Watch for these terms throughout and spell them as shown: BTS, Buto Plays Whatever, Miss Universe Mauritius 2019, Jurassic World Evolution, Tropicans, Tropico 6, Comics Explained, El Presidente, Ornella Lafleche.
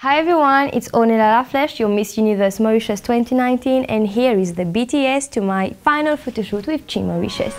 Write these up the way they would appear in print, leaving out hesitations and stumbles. Hi everyone, it's Ornella Lafleche, your Miss Universe Mauritius 2019, and here is the BTS to my final photoshoot with Team Mauritius.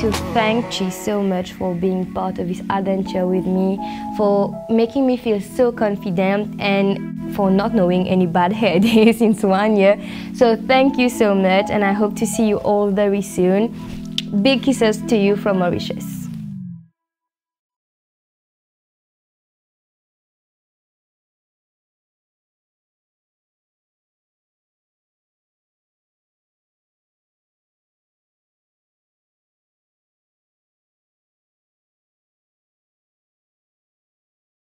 To thank Chi so much for being part of this adventure with me, for making me feel so confident and for not knowing any bad hair day since 1 year. So thank you so much, and I hope to see you all very soon. Big kisses to you from Mauritius.